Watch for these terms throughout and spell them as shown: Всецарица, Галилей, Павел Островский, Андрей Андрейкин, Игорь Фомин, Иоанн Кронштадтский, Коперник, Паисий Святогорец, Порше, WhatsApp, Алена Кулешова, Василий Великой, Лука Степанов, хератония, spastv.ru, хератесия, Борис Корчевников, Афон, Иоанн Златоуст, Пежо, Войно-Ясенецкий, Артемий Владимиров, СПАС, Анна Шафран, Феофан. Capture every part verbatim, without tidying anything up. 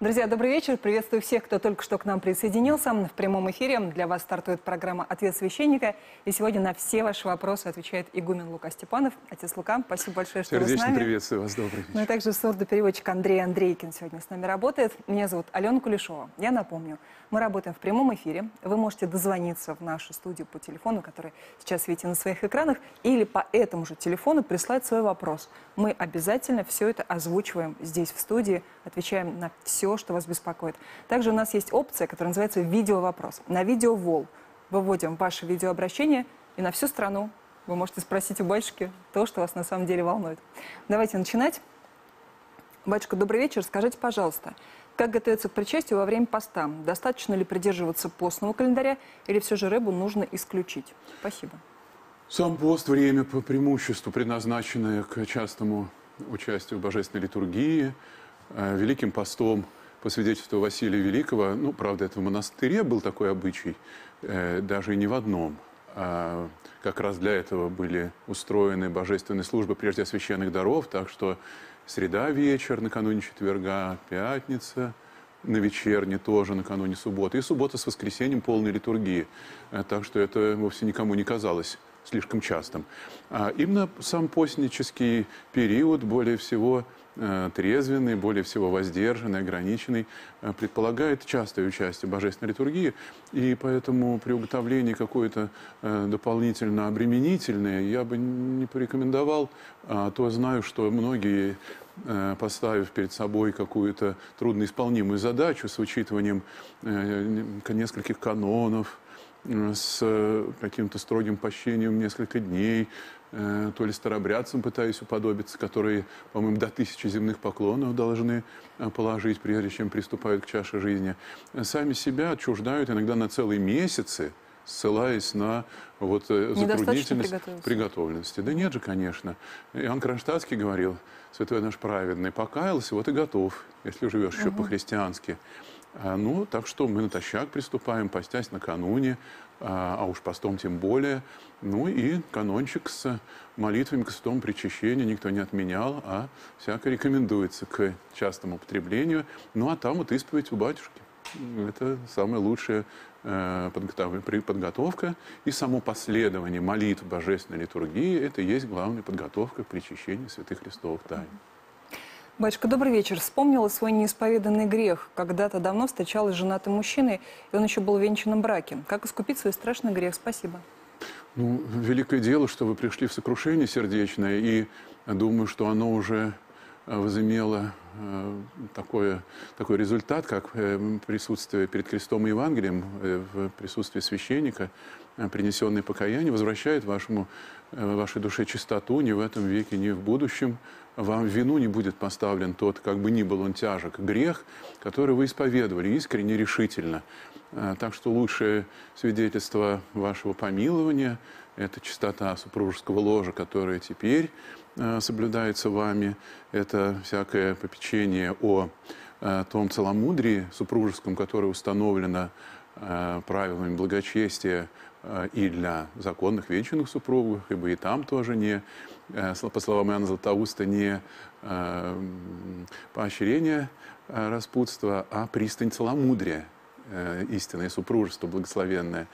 Друзья, добрый вечер. Приветствую всех, кто только что к нам присоединился. В прямом эфире для вас стартует программа «Ответ священника». И сегодня на все ваши вопросы отвечает игумен Лука Степанов. Отец Лука, спасибо большое, что Сердечно вы с нами. Приветствую вас. Добрый вечер. Ну и также сурдопереводчик Андрей Андрейкин сегодня с нами работает. Меня зовут Алена Кулешова. Я напомню, мы работаем в прямом эфире. Вы можете дозвониться в нашу студию по телефону, который сейчас видите на своих экранах, или по этому же телефону прислать свой вопрос. Мы обязательно все это озвучиваем здесь в студии, отвечаем на все, что вас беспокоит. Также у нас есть опция, которая называется «Видеовопрос». На видеовол выводим ваше видеообращение, и на всю страну вы можете спросить у батюшки то, что вас на самом деле волнует. Давайте начинать. Батюшка, добрый вечер. Скажите, пожалуйста, как готовиться к причастию во время поста? Достаточно ли придерживаться постного календаря, или все же рыбу нужно исключить? Спасибо. Сам пост – время по преимуществу, предназначенное к частому участию в божественной литургии. Великим постом, по свидетельству Василия Великого, ну, правда, это в монастыре был такой обычай, э, даже и не в одном. А как раз для этого были устроены божественные службы прежде священных даров, так что среда вечер, накануне четверга, пятница на вечерне тоже, накануне субботы, и суббота с воскресеньем полной литургии. А так что это вовсе никому не казалось слишком частым. А именно сам постнический период более всего трезвенный, более всего воздержанный, ограниченный, предполагает частое участие в божественной литургии, и поэтому при уготовлении какое-то дополнительно обременительное я бы не порекомендовал, а то знаю, что многие, поставив перед собой какую-то трудноисполнимую задачу с учитыванием нескольких канонов, с каким-то строгим пощением несколько дней, то ли старобрядцам пытаюсь уподобиться, которые, по-моему, до тысячи земных поклонов должны положить, прежде чем приступают к чаше жизни, сами себя отчуждают иногда на целые месяцы, ссылаясь на вот затруднительность приготовленности. Да нет же, конечно. Иоанн Кронштадтский говорил, святой наш праведный, покаялся, вот и готов, если живешь угу. еще по-христиански. Ну, так что мы натощак приступаем, постясь накануне, а уж постом тем более. Ну и канончик с молитвами к святому причащению никто не отменял, а всяко рекомендуется к частому употреблению. Ну а там вот исповедь у батюшки. Это самая лучшая подготовка. И само последование молитв божественной литургии – это и есть главная подготовка к причащению святых Христовых тайн. Батюшка, добрый вечер. Вспомнила свой неисповеданный грех. Когда-то давно встречалась с женатым мужчиной, и он еще был в венчанном браке. Как искупить свой страшный грех? Спасибо. Ну, великое дело, что вы пришли в сокрушение сердечное, и думаю, что оно уже возымело такое, такой результат, как присутствие перед крестом и Евангелием, в присутствии священника, принесенное покаяние, возвращает вашему, вашей душе чистоту ни в этом веке, ни в будущем. Вам в вину не будет поставлен тот, как бы ни был он тяжек, грех, который вы исповедовали искренне, решительно. Так что лучшее свидетельство вашего помилования – это чистота супружеского ложа, которая теперь соблюдается вами. Это всякое попечение о том целомудрии супружеском, которое установлено правилами благочестия и для законных вечных супругов, ибо и там тоже не, по словам Иоанна Златоуста, не поощрение распутства, а пристань целомудрия, истинное супружество благословенное.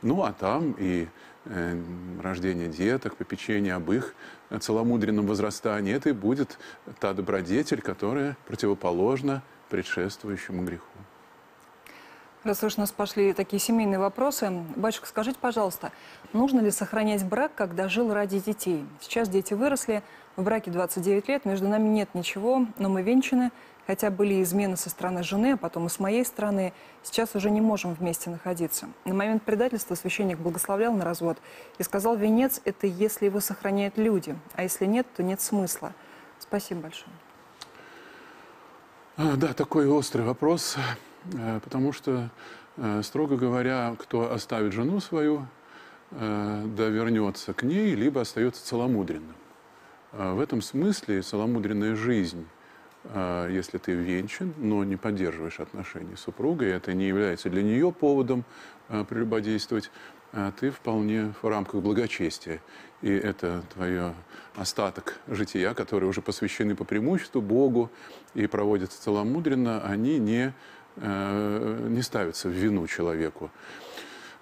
Ну а там и рождение деток, попечение об их целомудренном возрастании, это и будет та добродетель, которая противоположна предшествующему греху. Раз уж у нас пошли такие семейные вопросы, батюшка, скажите, пожалуйста, нужно ли сохранять брак, когда жил ради детей? Сейчас дети выросли, в браке двадцать девять лет, между нами нет ничего, но мы венчаны, хотя были измены со стороны жены, а потом и с моей стороны, сейчас уже не можем вместе находиться. На момент предательства священник благословлял на развод и сказал, венец – это если его сохраняют люди, а если нет, то нет смысла. Спасибо большое. А, да, такой острый вопрос. Потому что, строго говоря, кто оставит жену свою, да вернется к ней, либо остается целомудренным. В этом смысле целомудренная жизнь, если ты венчан, но не поддерживаешь отношения с супругой, это не является для нее поводом прелюбодействовать, ты вполне в рамках благочестия. И это твое остаток жития, которые уже посвящены по преимуществу Богу и проводятся целомудренно, они не, э, не ставятся в вину человеку.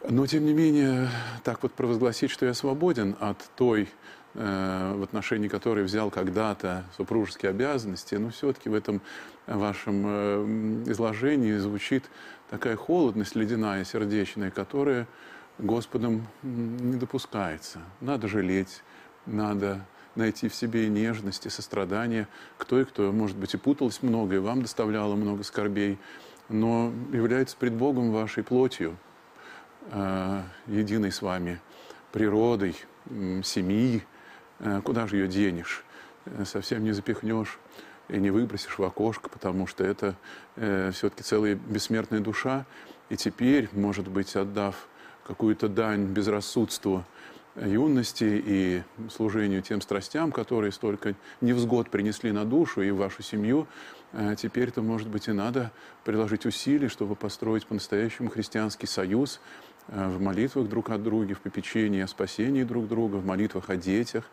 Но, тем не менее, так вот провозгласить, что я свободен от той, э, в отношении которой взял когда-то супружеские обязанности, ну, все-таки в этом вашем э, изложении звучит такая холодность ледяная, сердечная, которая Господом не допускается. Надо жалеть, надо найти в себе и нежность, и сострадание к той, кто, может быть, и путалась много, и вам доставляла много скорбей, но является пред Богом вашей плотью, единой с вами природой, семьи. Куда же ее денешь? Совсем не запихнешь и не выбросишь в окошко, потому что это все-таки целая бессмертная душа. И теперь, может быть, отдав какую-то дань безрассудству юности и служению тем страстям, которые столько невзгод принесли на душу и вашу семью, теперь-то, может быть, и надо приложить усилий, чтобы построить по-настоящему христианский союз в молитвах друг от друга, в попечении о спасении друг друга, в молитвах о детях.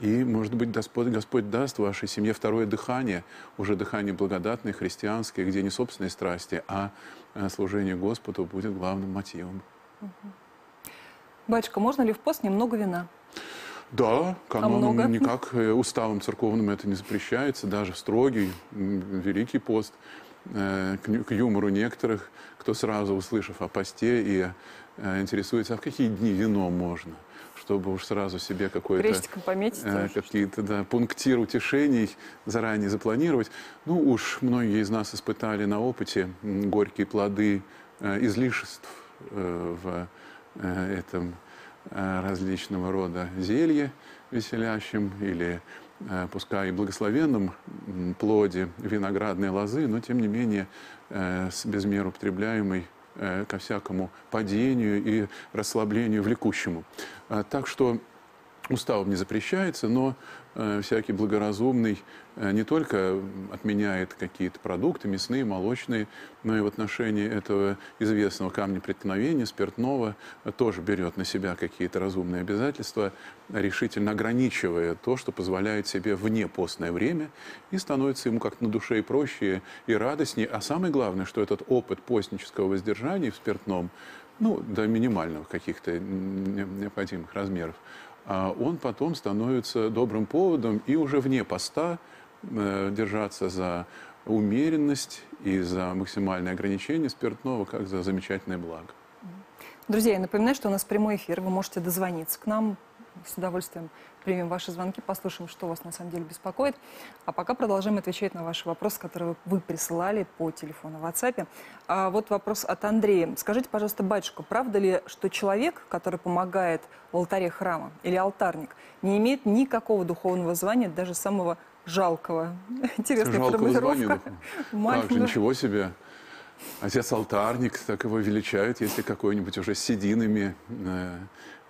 И, может быть, Господь, Господь даст вашей семье второе дыхание, уже дыхание благодатное, христианское, где не собственные страсти, а служение Господу будет главным мотивом. Батюшка, можно ли в пост немного вина? Да, каноном а никак, уставом церковным это не запрещается, даже в строгий, великий пост. К юмору некоторых, кто сразу, услышав о посте, и интересуется, а в какие дни вино можно, чтобы уж сразу себе какое-то, какие-то да, пунктир утешений заранее запланировать. Ну уж многие из нас испытали на опыте горькие плоды излишеств в этом различного рода зелье веселящем или, пускай и благословенном плоде виноградной лозы, но, тем не менее, с безмеру употребляемой ко всякому падению и расслаблению влекущему. Так что уставом не запрещается, но всякий благоразумный не только отменяет какие-то продукты, мясные, молочные, но и в отношении этого известного камня преткновения, спиртного, тоже берет на себя какие-то разумные обязательства, решительно ограничивая то, что позволяет себе вне постное время, и становится ему как-то на душе и проще, и радостнее. А самое главное, что этот опыт постнического воздержания в спиртном, ну, до минимального каких-то необходимых размеров, он потом становится добрым поводом и уже вне поста э, держаться за умеренность и за максимальное ограничение спиртного, как за замечательное благо. Друзья, я напоминаю, что у нас прямой эфир, вы можете дозвониться к нам, с удовольствием примем ваши звонки, послушаем, что вас на самом деле беспокоит. А пока продолжаем отвечать на ваши вопросы, которые вы присылали по телефону в WhatsApp. А вот вопрос от Андрея. Скажите, пожалуйста, батюшка, правда ли, что человек, который помогает в алтаре храма или алтарник, не имеет никакого духовного звания, даже самого жалкого? Интересная формулировка. Как же, ничего себе. Отец-алтарник, так его величают, если какой-нибудь уже с сединами э,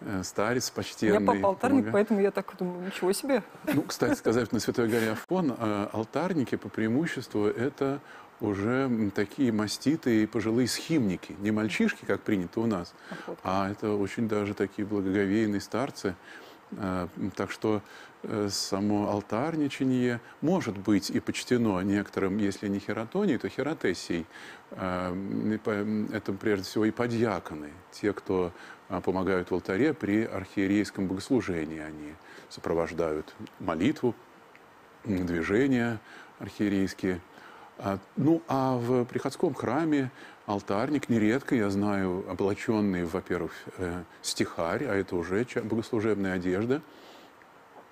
э, старец почтенный. Я папа алтарник, помогает. Поэтому я так думаю, ничего себе. Ну, кстати сказать, на Святой горе Афон э, алтарники по преимуществу это уже такие маститые пожилые схимники. Не мальчишки, как принято у нас, Охотка. А это очень даже такие благоговейные старцы. Э, так что само алтарничание может быть и почтено некоторым, если не хератонией, то хератесией. Это, прежде всего, и подьяконы, те, кто помогают в алтаре при архиерейском богослужении. Они сопровождают молитву, движения архиерейские. Ну, а в приходском храме алтарник нередко, я знаю, облаченный, во-первых, стихарь, а это уже богослужебная одежда,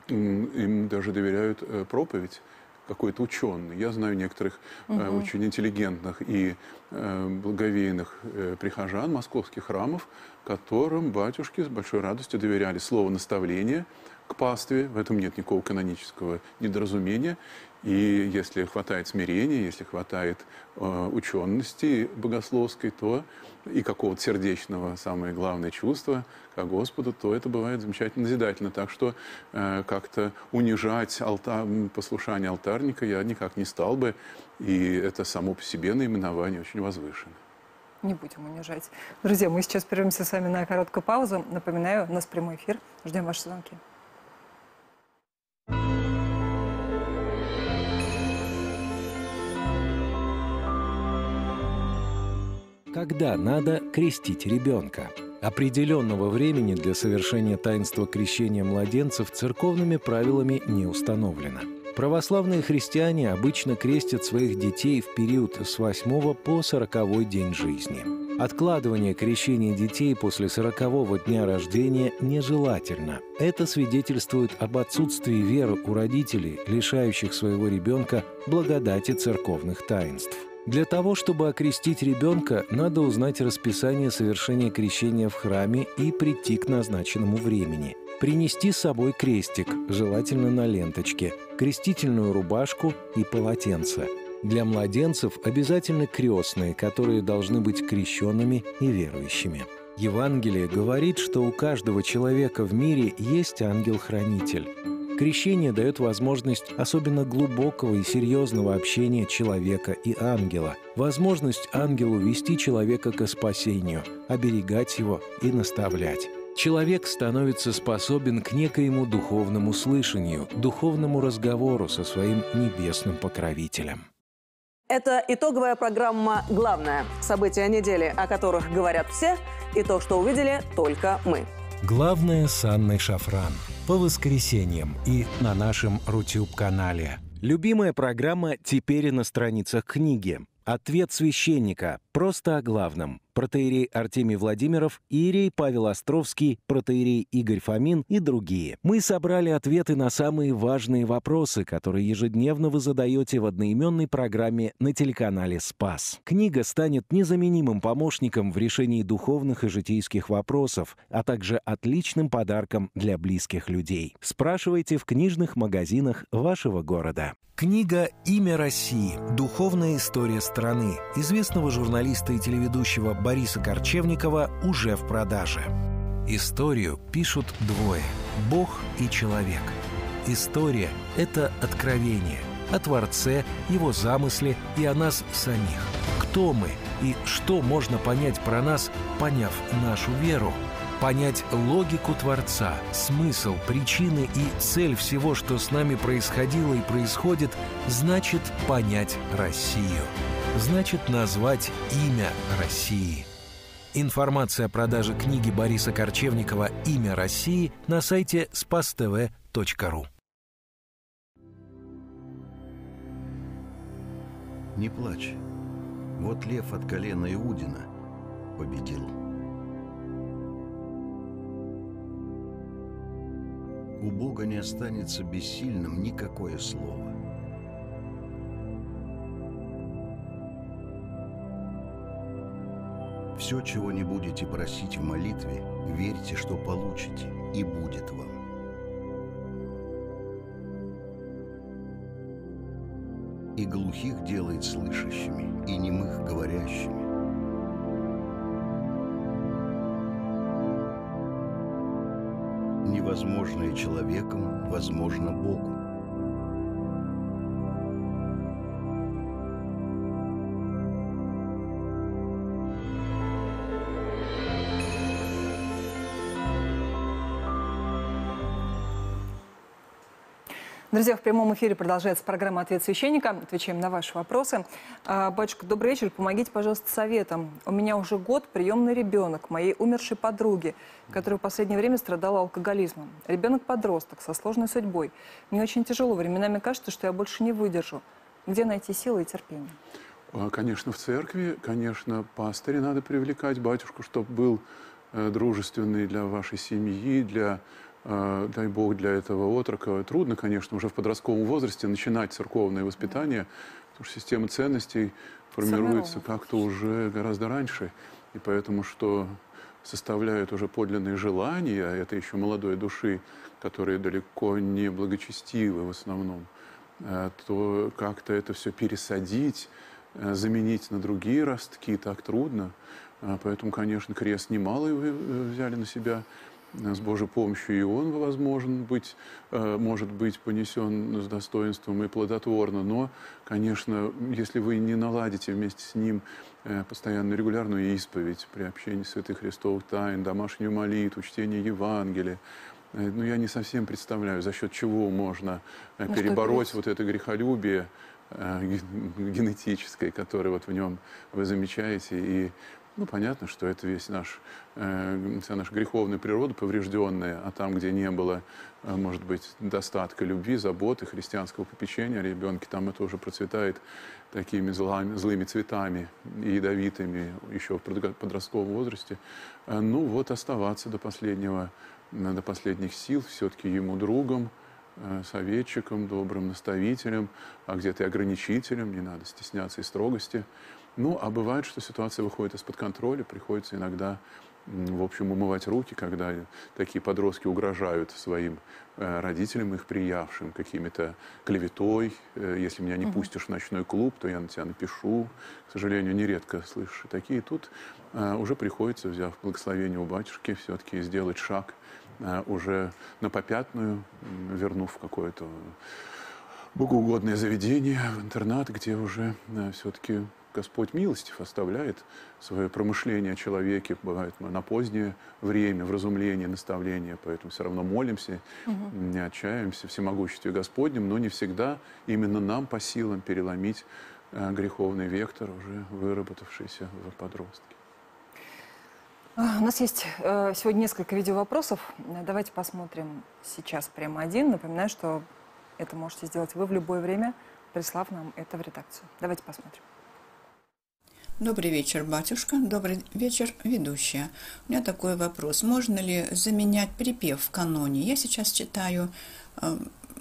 им даже доверяют проповедь какой-то ученый. Я знаю некоторых угу. очень интеллигентных и благовейных прихожан московских храмов, которым батюшки с большой радостью доверяли слово наставление к пастве. В этом нет никакого канонического недоразумения. И если хватает смирения, если хватает э, учености богословской, то и какого-то сердечного, самое главное, чувства к Господу, то это бывает замечательно назидательно. Так что э, как-то унижать алта... послушание алтарника я никак не стал бы. И это само по себе наименование очень возвышено. не будем унижать. Друзья, мы сейчас прервемся с вами на короткую паузу. Напоминаю, у нас прямой эфир. Ждем ваши звонки. Когда надо крестить ребенка? Определенного времени для совершения таинства крещения младенцев церковными правилами не установлено. Православные христиане обычно крестят своих детей в период с восьмого по сороковой день жизни. Откладывание крещения детей после сорокового дня рождения нежелательно. Это свидетельствует об отсутствии веры у родителей, лишающих своего ребенка благодати церковных таинств. Для того, чтобы окрестить ребенка, надо узнать расписание совершения крещения в храме и прийти к назначенному времени. Принести с собой крестик, желательно на ленточке, крестительную рубашку и полотенце. Для младенцев обязательно крестные, которые должны быть крещенными и верующими. Евангелие говорит, что у каждого человека в мире есть ангел-хранитель. Крещение дает возможность особенно глубокого и серьезного общения человека и ангела, возможность ангелу вести человека ко спасению, оберегать его и наставлять. Человек становится способен к некоему духовному слышанию, духовному разговору со своим небесным покровителем. Это итоговая программа «Главное» – события недели, о которых говорят все, и то, что увидели только мы. «Главное» с Анной Шафран. По воскресеньям и на нашем рутюб-канале. Любимая программа «Теперь и на страницах книги». Ответ священника. Просто о главном. Протоиерей Артемий Владимиров, иерей Павел Островский, протоиерей Игорь Фомин и другие. Мы собрали ответы на самые важные вопросы, которые ежедневно вы задаете в одноименной программе на телеканале «Спас». Книга станет незаменимым помощником в решении духовных и житейских вопросов, а также отличным подарком для близких людей. Спрашивайте в книжных магазинах вашего города. Книга «Имя России. Духовная история страны» известного журналиста и телеведущего Бориса Корчевникова уже в продаже. Историю пишут двое – Бог и человек. История – это откровение о Творце, его замысле и о нас самих. Кто мы и что можно понять про нас, поняв нашу веру? Понять логику Творца, смысл, причины и цель всего, что с нами происходило и происходит, значит понять Россию. Значит назвать имя России. Информация о продаже книги Бориса Корчевникова «Имя России» на сайте спас тэ вэ точка ру. Не плачь. Вот лев от колена Иудина победил. У Бога не останется бессильным никакое слово. Все, чего не будете просить в молитве, верьте, что получите, и будет вам. И глухих делает слышащими, и немых говорящими. Невозможное человеком, возможно Богу. Друзья, в прямом эфире продолжается программа «Ответ священника». Отвечаем на ваши вопросы. Батюшка, добрый вечер. Помогите, пожалуйста, советом. У меня уже год приемный ребенок моей умершей подруги, которая в последнее время страдала алкоголизмом. Ребенок-подросток со сложной судьбой. Мне очень тяжело. Временами кажется, что я больше не выдержу. Где найти силы и терпение? Конечно, в церкви. Конечно, пастыря надо привлекать, батюшку, чтобы был дружественный для вашей семьи, для... Дай Бог для этого отрока. Трудно, конечно, уже в подростковом возрасте начинать церковное воспитание, потому что система ценностей формируется как-то уже гораздо раньше. И поэтому, что составляют уже подлинные желания, это еще молодой души, которые далеко не благочестивы в основном, то как-то это все пересадить, заменить на другие ростки так трудно. Поэтому, конечно, крест немалый вы взяли на себя. С Божьей помощью и он, возможен быть, может быть понесен с достоинством и плодотворно. Но, конечно, если вы не наладите вместе с ним постоянную регулярную исповедь, приобщение святых Христовых тайн, домашнюю молитву, чтение Евангелия. Ну, я не совсем представляю, за счет чего можно ну, перебороть вот это грехолюбие генетическое, которое вот в нем вы замечаете. И, ну, понятно, что это весь наш, вся наша греховная природа поврежденная, а там, где не было, может быть, достатка любви, заботы, христианского попечения о ребенке, там это уже процветает такими злами, злыми цветами и ядовитыми еще в подростковом возрасте. Ну, вот оставаться до последнего, до последних сил все-таки ему другом, советчиком, добрым наставителем, а где-то и ограничителем, не надо стесняться и строгости. Ну, а бывает, что ситуация выходит из-под контроля, приходится иногда, в общем, умывать руки, когда такие подростки угрожают своим родителям, их приявшим какими-то клеветой. Если меня не пустишь в ночной клуб, то я на тебя напишу. К сожалению, нередко слышу такие. Тут уже приходится, взяв благословение у батюшки, все-таки сделать шаг уже на попятную, вернув какое-то богоугодное заведение в интернат, где уже все-таки Господь милостив, оставляет свое промышление о человеке, бывает мы на позднее время, в разумлении, наставление, поэтому все равно молимся, угу. не отчаиваемся в всемогуществе Господнем, но не всегда именно нам по силам переломить греховный вектор, уже выработавшийся в подростке. У нас есть сегодня несколько видеовопросов. Давайте посмотрим сейчас прямо один. Напоминаю, что это можете сделать вы в любое время, прислав нам это в редакцию. Давайте посмотрим. Добрый вечер, батюшка. Добрый вечер, ведущая. У меня такой вопрос. Можно ли заменять припев в каноне? Я сейчас читаю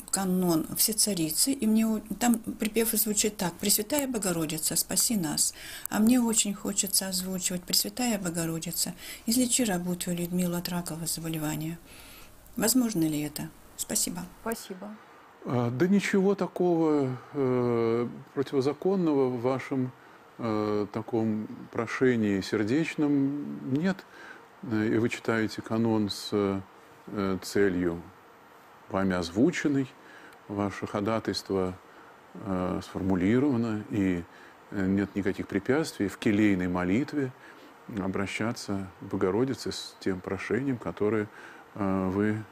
канон «Всецарицы», и мне там припев звучит так: «Пресвятая Богородица, спаси нас». А мне очень хочется озвучивать: «Пресвятая Богородица, излечи рабу твою Людмилу от ракового заболевания». Возможно ли это? Спасибо. Спасибо. Да ничего такого э, противозаконного в вашем э, таком прошении сердечном нет. И вы читаете канон с э, целью вами озвученной, ваше ходатайство э, сформулировано, и нет никаких препятствий в келейной молитве обращаться к Богородице с тем прошением, которое э, вы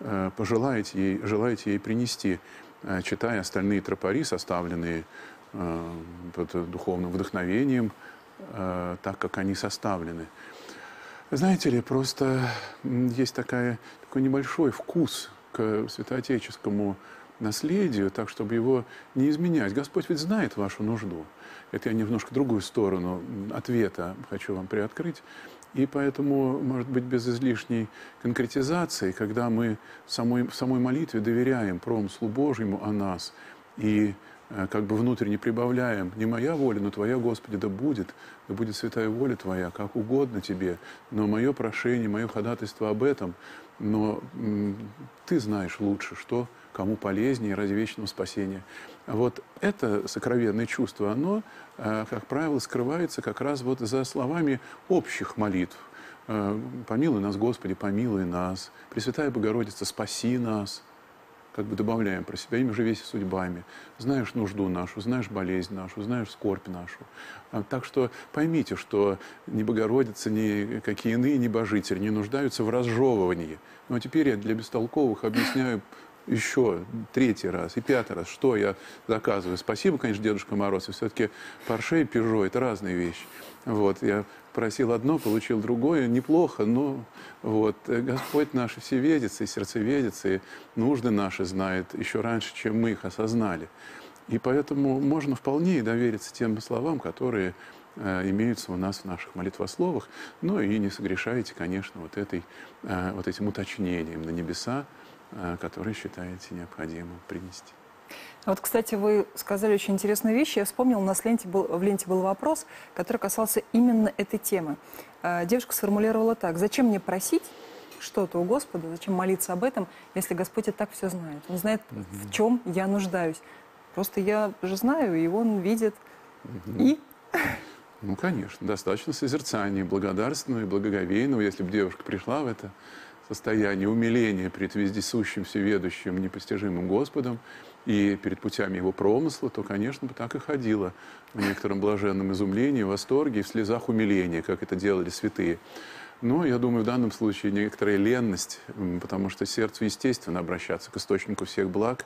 э, пожелаете ей, желаете ей принести, э, читая остальные тропари, составленные э, под духовным вдохновением, э, так, как они составлены. Знаете ли, просто есть такая, такой небольшой вкус к святоотеческому наследию, так, чтобы его не изменять. Господь ведь знает вашу нужду. Это я немножко другую сторону ответа хочу вам приоткрыть. И поэтому, может быть, без излишней конкретизации, когда мы в самой, в самой молитве доверяем промыслу Божьему о нас и как бы внутренне прибавляем: не моя воля, но твоя, Господи, да будет, да будет святая воля твоя, как угодно тебе, но мое прошение, мое ходатайство об этом, но ты знаешь лучше, что кому полезнее ради вечного спасения. Вот это сокровенное чувство, оно, как правило, скрывается как раз вот за словами общих молитв. «Помилуй нас, Господи, помилуй нас», «Пресвятая Богородица, спаси нас». Как бы добавляем про себя: ими же веси судьбами, знаешь нужду нашу, знаешь болезнь нашу, знаешь скорбь нашу. Так что поймите, что ни Богородица, ни какие иные небожители не нуждаются в разжевывании. Но теперь я для бестолковых объясняю еще третий раз и пятый раз, что я заказываю. Спасибо, конечно, Дедушка Мороз, и все-таки Порше и Пежо — это разные вещи. Вот, я просил одно, получил другое, неплохо, но вот Господь наш всеведец и сердцеведец, и нужды наши знает еще раньше, чем мы их осознали. И поэтому можно вполне довериться тем словам, которые э, имеются у нас в наших молитвословах, но и не согрешайте, конечно, вот, этой, э, вот этим уточнением на небеса, э, которые считаете необходимым принести. Вот, кстати, вы сказали очень интересную вещь. Я вспомнила, у нас в ленте был, в ленте был вопрос, который касался именно этой темы. Девушка сформулировала так: зачем мне просить что-то у Господа, зачем молиться об этом, если Господь и так все знает? Он знает, угу. в чем я нуждаюсь. Просто я же знаю, и Он видит. Угу. И... Ну, конечно, достаточно созерцания, благодарственного и благоговейного, если бы девушка пришла в это состояние умиления пред вездесущим, всеведущим, непостижимым Господом, и перед путями его промысла, то, конечно, бы так и ходила в некотором блаженном изумлении, восторге и в слезах умиления, как это делали святые. Но, я думаю, в данном случае некоторая ленность, потому что сердцу естественно обращаться к источнику всех благ,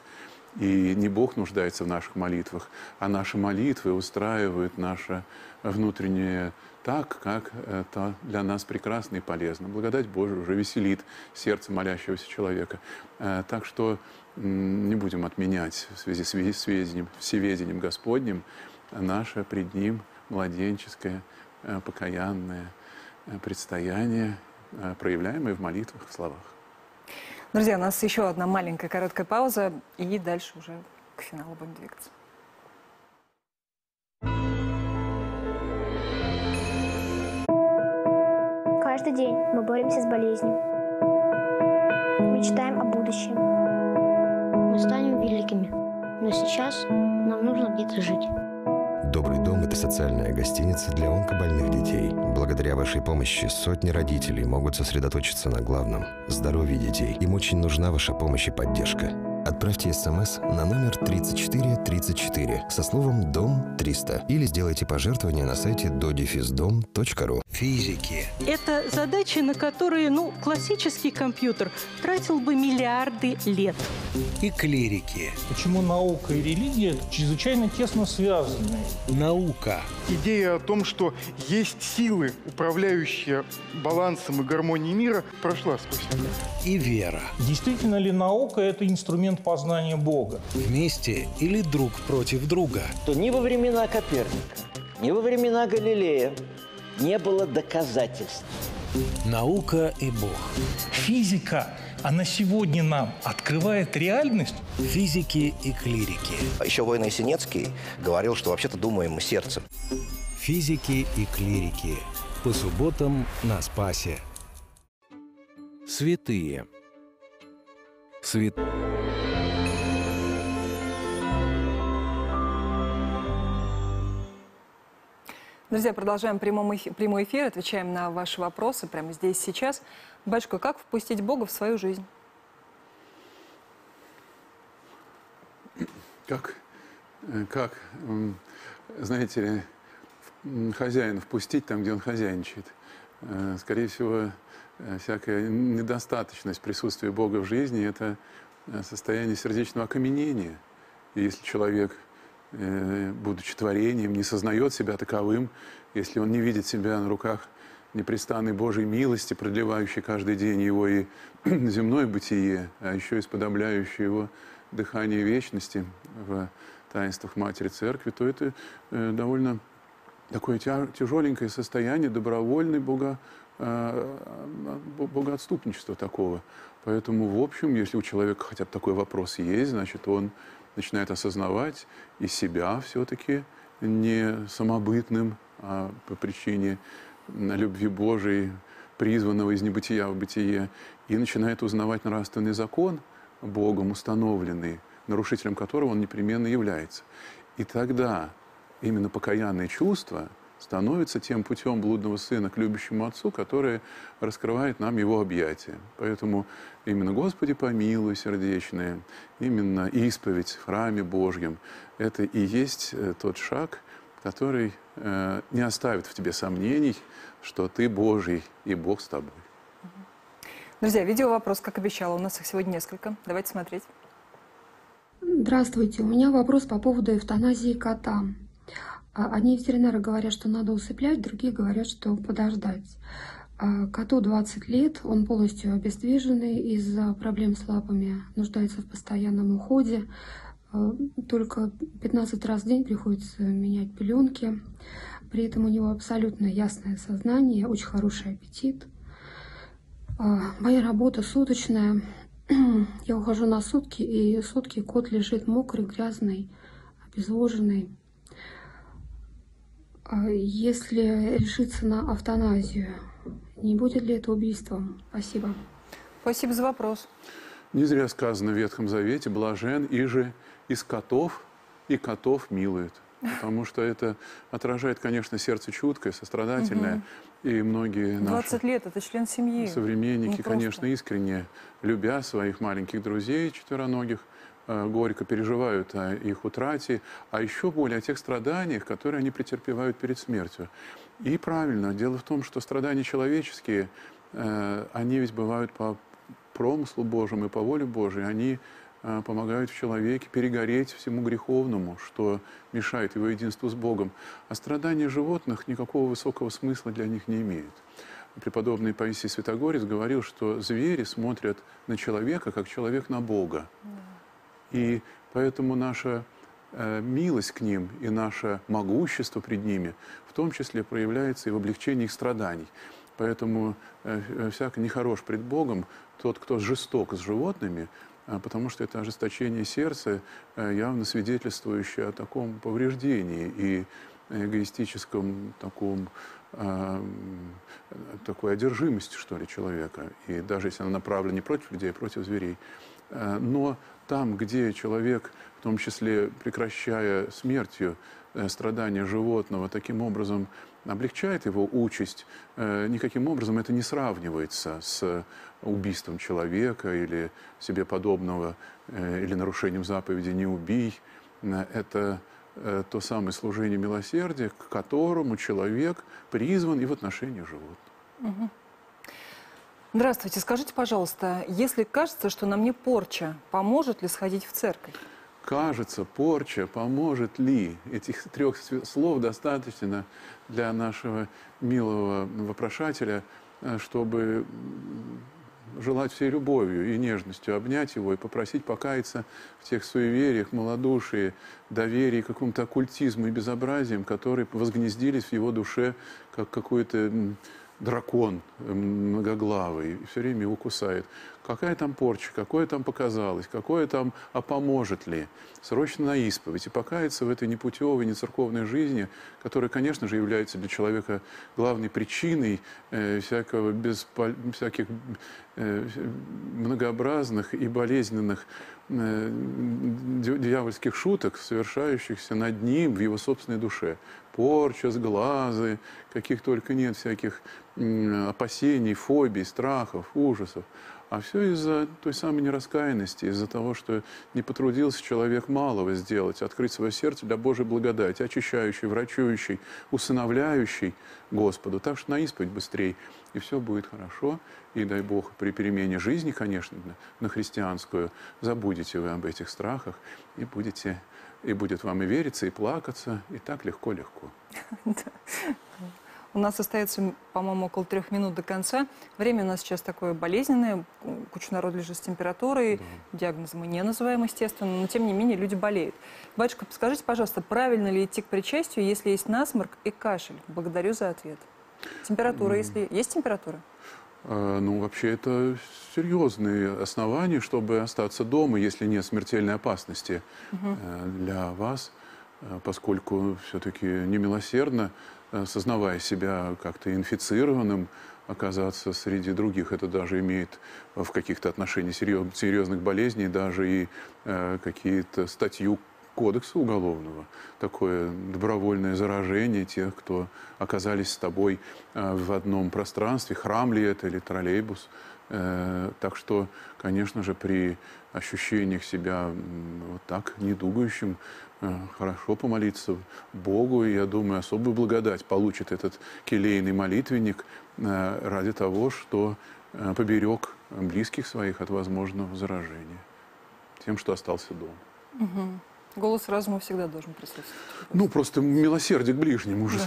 и не Бог нуждается в наших молитвах, а наши молитвы устраивают наше внутреннее так, как это для нас прекрасно и полезно. Благодать Божия уже веселит сердце молящегося человека. Так что не будем отменять в связи с всеведением Господним наше пред Ним младенческое, покаянное предстояние, проявляемое в молитвах, в словах. Друзья, у нас еще одна маленькая короткая пауза, и дальше уже к финалу будем двигаться. Каждый день мы боремся с болезнью, мечтаем о будущем. Мы станем великими, но сейчас нам нужно где-то жить. Добрый дом – это социальная гостиница для онкобольных детей. Благодаря вашей помощи сотни родителей могут сосредоточиться на главном – здоровье детей. Им очень нужна ваша помощь и поддержка. Отправьте СМС на номер тридцать четыре тридцать четыре со словом «Дом триста» или сделайте пожертвование на сайте додефисдом точка ру. Физики. Это задачи, на которые, ну, классический компьютер тратил бы миллиарды лет. И клирики. Почему наука и религия чрезвычайно тесно связаны? Наука. Идея о том, что есть силы, управляющие балансом и гармонией мира, прошла сквозь меня. И вера. Действительно ли наука – это инструмент познания Бога? Вместе или друг против друга? То ни во времена Коперника, ни во времена Галилея не было доказательств. Наука и Бог. Физика, она сегодня нам открывает реальность. Физики и клирики. А еще Войно-Ясенецкий говорил, что вообще-то думаем мы сердцем. Физики и клирики. По субботам на СПАСе. Святые. Святые. Друзья, продолжаем прямой эфир, отвечаем на ваши вопросы прямо здесь, сейчас. Батюшка, как впустить Бога в свою жизнь? Как, как, знаете, хозяин впустить там, где он хозяйничает. Скорее всего, всякая недостаточность присутствия Бога в жизни – это состояние сердечного окаменения. И если человек, будучи творением, не сознает себя таковым, если он не видит себя на руках непрестанной Божьей милости, продлевающей каждый день его и земное бытие, а еще и сподобляющей его дыхание вечности в таинствах Матери Церкви, то это довольно такое тяжеленькое состояние добровольной бога, богоотступничества такого. Поэтому, в общем, если у человека хотя бы такой вопрос есть, значит, он начинает осознавать и себя все-таки не самобытным, а по причине любви Божией, призванного из небытия в бытие, и начинает узнавать нравственный закон, Богом установленный, нарушителем которого он непременно является. И тогда именно покаянное чувство становится тем путем блудного сына к любящему отцу, который раскрывает нам его объятия. Поэтому именно «Господи помилуй» сердечное, именно исповедь в храме Божьем – это и есть тот шаг, который э, не оставит в тебе сомнений, что ты Божий и Бог с тобой. Друзья, видео-вопрос, как обещала, у нас их сегодня несколько. Давайте смотреть. Здравствуйте. У меня вопрос по поводу эвтаназии кота. Одни ветеринары говорят, что надо усыплять, другие говорят, что подождать. Коту двадцать лет, он полностью обездвиженный из-за проблем с лапами, нуждается в постоянном уходе. Только пятнадцать раз в день приходится менять пеленки. При этом у него абсолютно ясное сознание, очень хороший аппетит. Моя работа суточная. Я ухожу на сутки, и сутки кот лежит мокрый, грязный, обезвоженный. Если решиться на эвтаназию, не будет ли это убийством? Спасибо. Спасибо за вопрос. Не зря сказано в Ветхом Завете: блажен иже из котов, и котов милует. Потому что это отражает, конечно, сердце чуткое, сострадательное. Угу. И многие наши двадцать лет, это член семьи. Современники, конечно, искренне, любя своих маленьких друзей четвероногих, горько переживают о их утрате, а еще более о тех страданиях, которые они претерпевают перед смертью. И правильно, дело в том, что страдания человеческие, они ведь бывают по промыслу Божьему и по воле Божьей, они помогают в человеке перегореть всему греховному, что мешает его единству с Богом. А страдания животных никакого высокого смысла для них не имеют. Преподобный Паисий Святогорец говорил, что звери смотрят на человека, как человек на Бога. И поэтому наша э, милость к ним и наше могущество пред ними в том числе проявляется и в облегчении их страданий. Поэтому э, всяко нехорош пред Богом тот, кто жесток с животными, э, потому что это ожесточение сердца, э, явно свидетельствующее о таком повреждении и эгоистическом таком, э, такой одержимости, что ли, человека. И даже если она направлена не против людей, а против зверей. Но там, где человек, в том числе прекращая смертью страдания животного, таким образом облегчает его участь, никаким образом это не сравнивается с убийством человека или себе подобного, или нарушением заповеди «не убий». Это то самое служение милосердия, к которому человек призван и в отношении животных. Здравствуйте. Скажите, пожалуйста, если кажется, что на мне порча, поможет ли сходить в церковь? Кажется, порча, поможет ли? Этих трех слов достаточно для нашего милого вопрошателя, чтобы желать всей любовью и нежностью обнять его и попросить покаяться в тех суевериях, малодушии, доверии, какому-то оккультизму и безобразиям, которые возгнездились в его душе как какое-то... дракон многоглавый, все время его кусает. Какая там порча, какое там показалось, какое там, а поможет ли? Срочно на исповедь и покаяться в этой непутевой, нецерковной жизни, которая, конечно же, является для человека главной причиной э, всякого беспол... всяких э, многообразных и болезненных э, дьявольских шуток, совершающихся над ним в его собственной душе. Порча, сглазы, каких только нет всяких опасений, фобий, страхов, ужасов. А все из-за той самой нераскаянности, из-за того, что не потрудился человек малого сделать, открыть свое сердце для Божьей благодати, очищающей, врачующей, усыновляющей Господу. Так что на исповедь быстрее, и все будет хорошо. И дай Бог, при перемене жизни, конечно, на христианскую, забудете вы об этих страхах и будете... И будет вам и вериться, и плакаться, и так легко-легко. У нас остается, по-моему, около трех минут до конца. Время у нас сейчас такое болезненное, куча народу лежит с температурой, диагноз мы не называем, естественно, но тем не менее люди болеют. Батюшка, подскажите, пожалуйста, правильно ли идти к причастию, если есть насморк и кашель? Благодарю за ответ. Температура, если... Есть температура? Ну, вообще, это серьезные основания, чтобы остаться дома, если нет смертельной опасности угу. для вас, поскольку все-таки немилосердно, сознавая себя как-то инфицированным, оказаться среди других. Это даже имеет в каких-то отношениях серьезных болезней, даже и какие-то статью Кодекса уголовного, такое добровольное заражение тех, кто оказались с тобой в одном пространстве, храм ли это или троллейбус. Так что, конечно же, при ощущениях себя вот так недугающим, хорошо помолиться Богу, и, я думаю, особую благодать получит этот келейный молитвенник ради того, что поберег близких своих от возможного заражения тем, что остался дома. Угу. Голос разума всегда должен присутствовать. Ну, просто милосердие к ближнему уже. Да.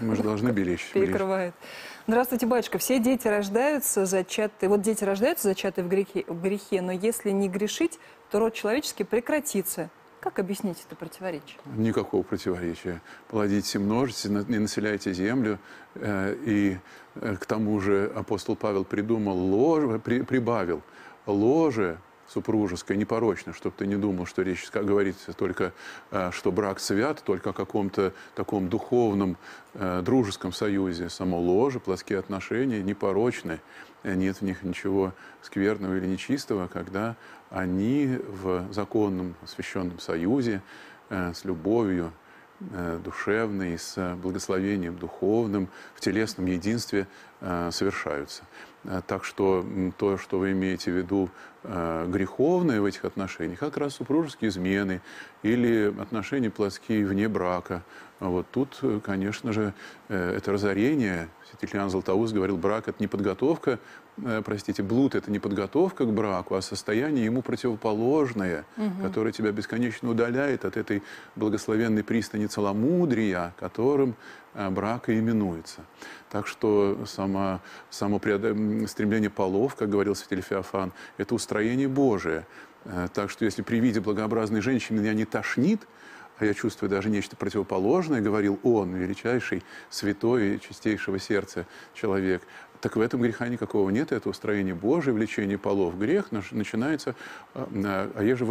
Мы же должны беречь. Перекрывает. Здравствуйте, батюшка. Все дети рождаются зачатые... Вот дети рождаются зачатые в грехе, в грехе, но если не грешить, то род человеческий прекратится. Как объяснить это противоречие? Никакого противоречия. Плодите, множите, не населяйте землю. И к тому же апостол Павел придумал ложе, при, прибавил ложе, супружеское, непорочное, чтобы ты не думал, что речь говорится только, что брак свят, только о каком-то таком духовном, дружеском союзе. Само ложе, плотские отношения непорочны, нет в них ничего скверного или нечистого, когда они в законном, освященном союзе с любовью душевной, с благословением духовным, в телесном единстве совершаются. Так что то, что вы имеете в виду греховное в этих отношениях, как раз супружеские измены или отношения плотские вне брака. Вот тут, конечно же, это разорение. Святитель Иоанн Златоуст говорил, брак – это не подготовка, простите, блуд – это не подготовка к браку, а состояние ему противоположное, угу. которое тебя бесконечно удаляет от этой благословенной пристани целомудрия, которым брак и именуется. Так что само, само стремление полов, как говорил святитель Феофан, это устроение Божие. Так что если при виде благообразной женщины меня не тошнит, а я чувствую даже нечто противоположное, говорил он, величайший, святой и чистейшего сердца человек, так в этом греха никакого нет, это устроение Божие, влечение полов. Грех начинается «а еже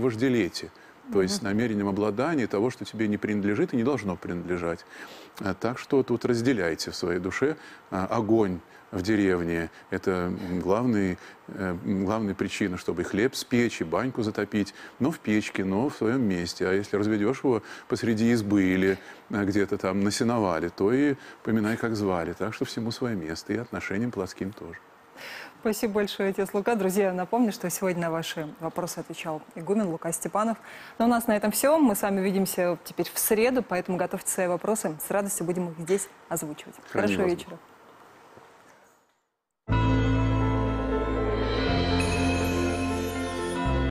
вожделете», то есть с намерением обладания того, что тебе не принадлежит и не должно принадлежать. Так что тут разделяйте в своей душе огонь в деревне. Это главный, главная причина, чтобы хлеб спечь, и баньку затопить, но в печке, но в своем месте. А если разведешь его посреди избы или где-то там на сеновале, то и поминай, как звали. Так что всему свое место, и отношениям плотским тоже. Спасибо большое, отец Лука. Друзья, напомню, что сегодня на ваши вопросы отвечал игумен Лука Степанов. Но у нас на этом все. Мы с вами увидимся теперь в среду, поэтому готовьте свои вопросы. С радостью будем их здесь озвучивать. Храни Хорошего вас. Вечера.